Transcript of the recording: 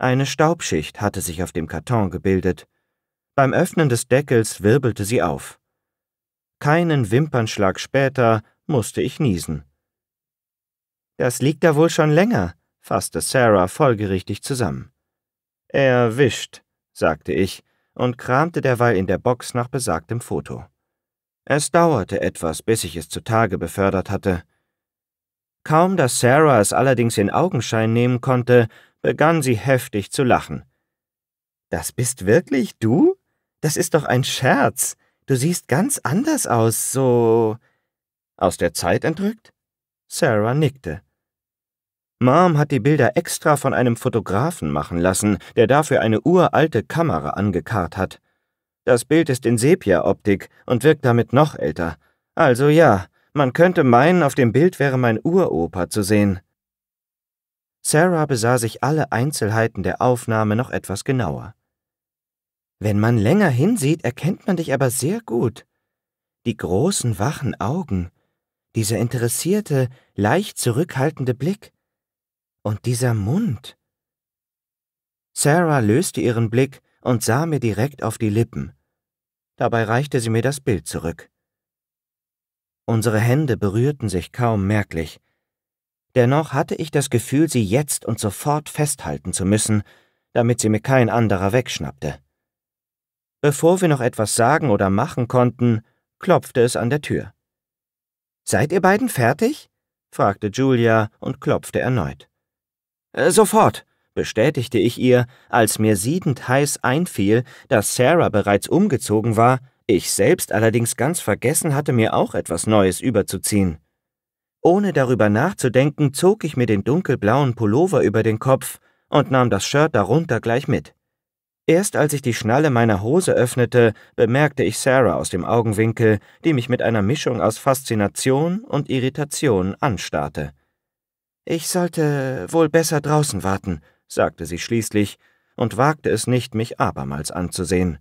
Eine Staubschicht hatte sich auf dem Karton gebildet. Beim Öffnen des Deckels wirbelte sie auf. Keinen Wimpernschlag später musste ich niesen. »Das liegt da wohl schon länger«, fasste Sarah folgerichtig zusammen. »Erwischt«, sagte ich und kramte derweil in der Box nach besagtem Foto. Es dauerte etwas, bis ich es zutage befördert hatte. Kaum, dass Sarah es allerdings in Augenschein nehmen konnte, begann sie heftig zu lachen. »Das bist wirklich du? Das ist doch ein Scherz. Du siehst ganz anders aus, so...« »Aus der Zeit entrückt?« Sarah nickte. »Mom hat die Bilder extra von einem Fotografen machen lassen, der dafür eine uralte Kamera angekarrt hat. Das Bild ist in Sepia-Optik und wirkt damit noch älter. Also ja, man könnte meinen, auf dem Bild wäre mein Uropa zu sehen.« Sarah besah sich alle Einzelheiten der Aufnahme noch etwas genauer. »Wenn man länger hinsieht, erkennt man dich aber sehr gut. Die großen, wachen Augen, dieser interessierte, leicht zurückhaltende Blick und dieser Mund.« Sarah löste ihren Blick und sah mir direkt auf die Lippen. Dabei reichte sie mir das Bild zurück. Unsere Hände berührten sich kaum merklich. Dennoch hatte ich das Gefühl, sie jetzt und sofort festhalten zu müssen, damit sie mir kein anderer wegschnappte. Bevor wir noch etwas sagen oder machen konnten, klopfte es an der Tür. »Seid ihr beiden fertig?« fragte Julia und klopfte erneut. »Sofort«, bestätigte ich ihr, als mir siedend heiß einfiel, dass Sarah bereits umgezogen war, ich selbst allerdings ganz vergessen hatte, mir auch etwas Neues überzuziehen. Ohne darüber nachzudenken, zog ich mir den dunkelblauen Pullover über den Kopf und nahm das Shirt darunter gleich mit. Erst als ich die Schnalle meiner Hose öffnete, bemerkte ich Sarah aus dem Augenwinkel, die mich mit einer Mischung aus Faszination und Irritation anstarrte. »Ich sollte wohl besser draußen warten«, sagte sie schließlich und wagte es nicht, mich abermals anzusehen.